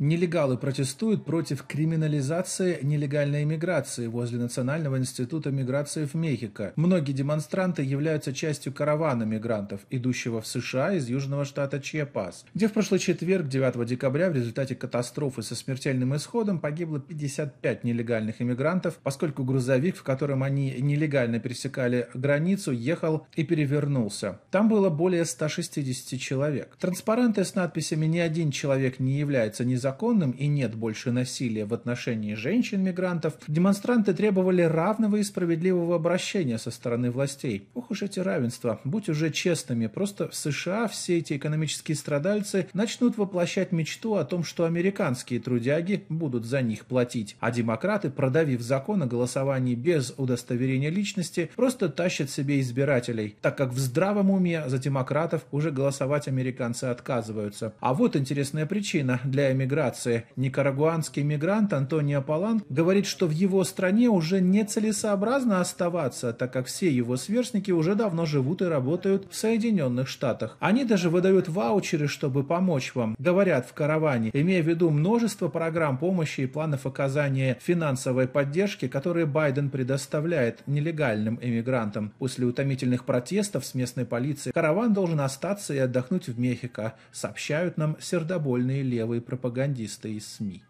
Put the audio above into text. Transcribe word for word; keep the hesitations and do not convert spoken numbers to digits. Нелегалы протестуют против криминализации нелегальной миграции возле Национального института миграции в Мехико. Многие демонстранты являются частью каравана мигрантов, идущего в США из южного штата Чьяпас, где в прошлый четверг, девятого декабря, в результате катастрофы со смертельным исходом погибло пятьдесят пять нелегальных иммигрантов, поскольку грузовик, в котором они нелегально пересекали границу, ехал и перевернулся. Там было более ста шестидесяти человек. Транспаранты с надписями «Ни один человек не является незаконным» и «Нет больше насилия в отношении женщин-мигрантов» демонстранты требовали равного и справедливого обращения со стороны властей. Ох уж эти равенства, будь уже честными, просто в США все эти экономические страдальцы начнут воплощать мечту о том, что американские трудяги будут за них платить, а демократы, продавив закон о голосовании без удостоверения личности, просто тащат себе избирателей, так как в здравом уме за демократов уже голосовать американцы отказываются. А вот интересная причина для эмиграции. Никарагуанский мигрант Антонио Палан говорит, что в его стране уже нецелесообразно оставаться, так как все его сверстники уже давно живут и работают в Соединенных Штатах. Они даже выдают ваучеры, чтобы помочь вам, говорят в караване, имея в виду множество программ помощи и планов оказания финансовой поддержки, которые Байден предоставляет нелегальным эмигрантам. После утомительных протестов с местной полицией караван должен остаться и отдохнуть в Мехико, сообщают нам сердобольные левые пропагандисты из СМИ.